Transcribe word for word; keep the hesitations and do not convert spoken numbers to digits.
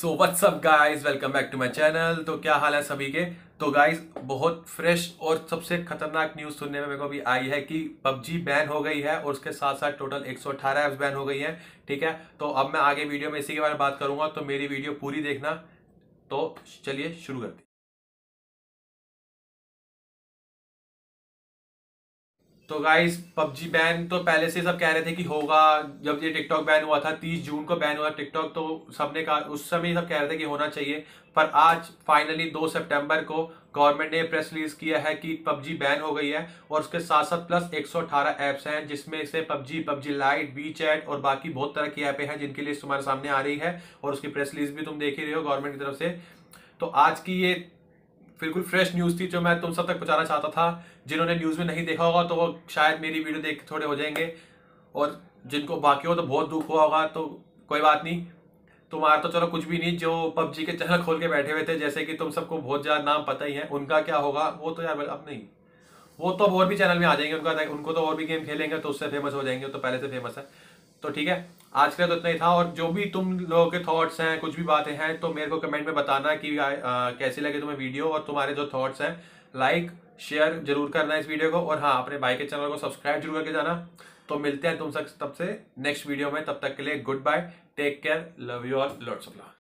So what's up guys, welcome back to my channel. तो क्या हाल है सभी के? तो गाइज बहुत फ्रेश और सबसे खतरनाक न्यूज़ सुनने में मेरे को भी आई है कि पबजी बैन हो गई है और उसके साथ साथ टोटल एक सौ अठारह एप्स बैन हो गई हैं। ठीक है, तो अब मैं आगे वीडियो में इसी के बारे में बात करूंगा, तो मेरी वीडियो पूरी देखना। तो चलिए शुरू करते हैं। तो गाइज पबजी बैन तो पहले से सब कह रहे थे कि होगा। जब ये टिकटॉक बैन हुआ था तीस जून को बैन हुआ टिकटॉक, तो सबने कहा, उस समय सब कह रहे थे कि होना चाहिए। पर आज फाइनली दो सितंबर को गवर्नमेंट ने प्रेस रिलीज किया है कि पबजी बैन हो गई है और उसके साथ साथ प्लस एक सौ अठारह ऐप्स हैं, जिसमें से PUBG PUBG lite, WeChat और बाकी बहुत तरह की ऐपें हैं जिनके लिए तुम्हारे सामने आ रही है और उसकी प्रेस रिलीज भी तुम देख ही रहे हो गवर्नमेंट की तरफ से। तो आज की ये बिल्कुल फ्रेश न्यूज़ थी जो मैं तुम सब तक पहुंचाना चाहता था। जिन्होंने न्यूज़ में नहीं देखा होगा तो वो शायद मेरी वीडियो देख के थोड़े हो जाएंगे, और जिनको बाकी हो तो बहुत दुख हुआ होगा। तो कोई बात नहीं, तुम्हारा तो चलो कुछ भी नहीं। जो पबजी के चैनल खोल के बैठे हुए थे, जैसे कि तुम सबको बहुत ज़्यादा नाम पता ही है, उनका क्या होगा? वो तो यार अब नहीं, वो तो और भी चैनल में आ जाएंगे, उनका उनको तो और भी गेम खेलेंगे तो उससे फेमस हो जाएंगे, तो पहले से फेमस है। तो ठीक है, आज के लिए तो इतना ही था। और जो भी तुम लोगों के थॉट्स हैं, कुछ भी बातें हैं, तो मेरे को कमेंट में बताना कि आ, आ, कैसी लगी तुम्हें वीडियो, और तुम्हारे जो थॉट्स हैं लाइक शेयर जरूर करना इस वीडियो को। और हाँ, अपने भाई के चैनल को सब्सक्राइब जरूर करके जाना। तो मिलते हैं तुम सब तब से नेक्स्ट वीडियो में, तब तक के लिए goodbye, take care, love you all, lots of love.